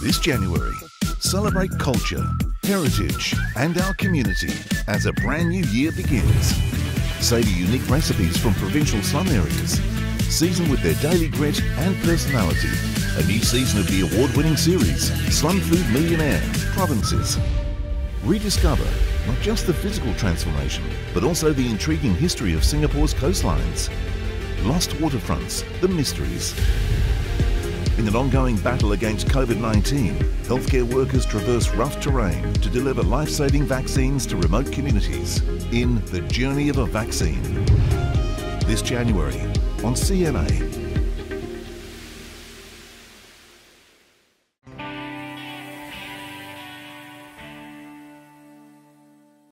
this January. Celebrate culture, heritage, and our community as a brand new year begins. Savour unique recipes from provincial slum areas, seasoned with their daily grit and personality. A new season of the award-winning series, Slum Food Millionaire, Provinces. Rediscover not just the physical transformation, but also the intriguing history of Singapore's coastlines. Lost Waterfronts, The Mysteries. In an ongoing battle against COVID-19, healthcare workers traverse rough terrain to deliver life-saving vaccines to remote communities in The Journey of a Vaccine. This January on CNA.